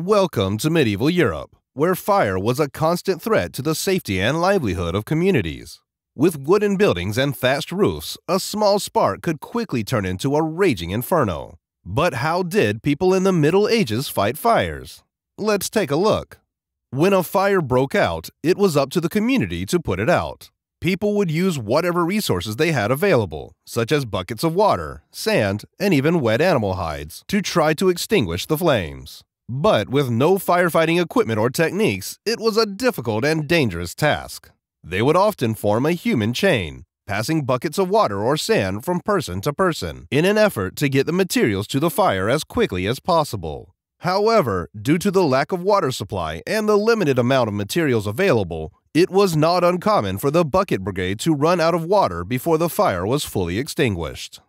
Welcome to medieval Europe, where fire was a constant threat to the safety and livelihood of communities. With wooden buildings and thatched roofs, a small spark could quickly turn into a raging inferno. But how did people in the Middle Ages fight fires? Let's take a look. When a fire broke out, it was up to the community to put it out. People would use whatever resources they had available, such as buckets of water, sand, and even wet animal hides, to try to extinguish the flames. But with no firefighting equipment or techniques, it was a difficult and dangerous task. They would often form a human chain, passing buckets of water or sand from person to person, in an effort to get the materials to the fire as quickly as possible. However, due to the lack of water supply and the limited amount of materials available, it was not uncommon for the bucket brigade to run out of water before the fire was fully extinguished.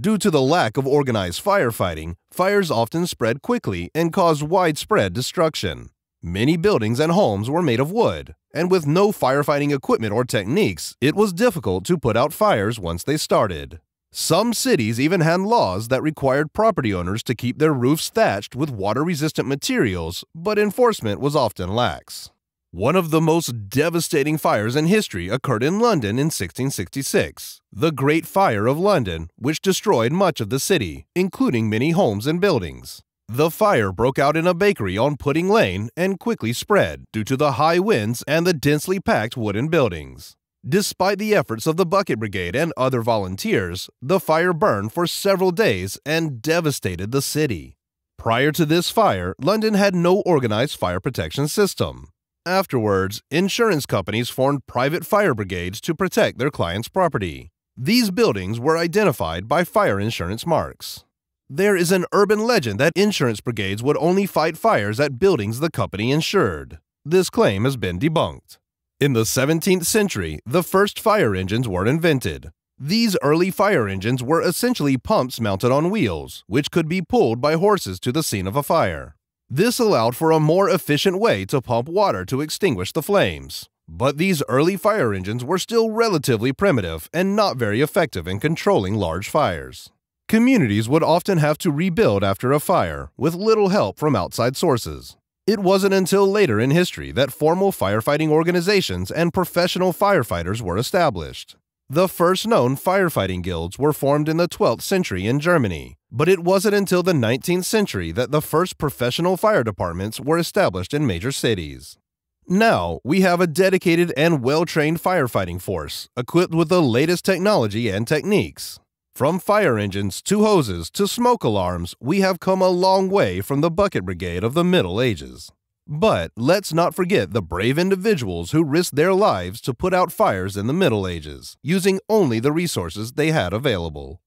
Due to the lack of organized firefighting, fires often spread quickly and caused widespread destruction. Many buildings and homes were made of wood, and with no firefighting equipment or techniques, it was difficult to put out fires once they started. Some cities even had laws that required property owners to keep their roofs thatched with water-resistant materials, but enforcement was often lax. One of the most devastating fires in history occurred in London in 1666, the Great Fire of London, which destroyed much of the city, including many homes and buildings. The fire broke out in a bakery on Pudding Lane and quickly spread due to the high winds and the densely packed wooden buildings. Despite the efforts of the Bucket Brigade and other volunteers, the fire burned for several days and devastated the city. Prior to this fire, London had no organized fire protection system. Afterwards, insurance companies formed private fire brigades to protect their clients' property. These buildings were identified by fire insurance marks. There is an urban legend that insurance brigades would only fight fires at buildings the company insured. This claim has been debunked. In the 17th century, the first fire engines were invented. These early fire engines were essentially pumps mounted on wheels, which could be pulled by horses to the scene of a fire. This allowed for a more efficient way to pump water to extinguish the flames. But these early fire engines were still relatively primitive and not very effective in controlling large fires. Communities would often have to rebuild after a fire, with little help from outside sources. It wasn't until later in history that formal firefighting organizations and professional firefighters were established. The first known firefighting guilds were formed in the 12th century in Germany, but it wasn't until the 19th century that the first professional fire departments were established in major cities. Now, we have a dedicated and well-trained firefighting force, equipped with the latest technology and techniques. From fire engines to hoses to smoke alarms, we have come a long way from the Bucket Brigade of the Middle Ages. But let's not forget the brave individuals who risked their lives to put out fires in the Middle Ages, using only the resources they had available.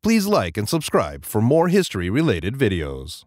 Please like and subscribe for more history-related videos.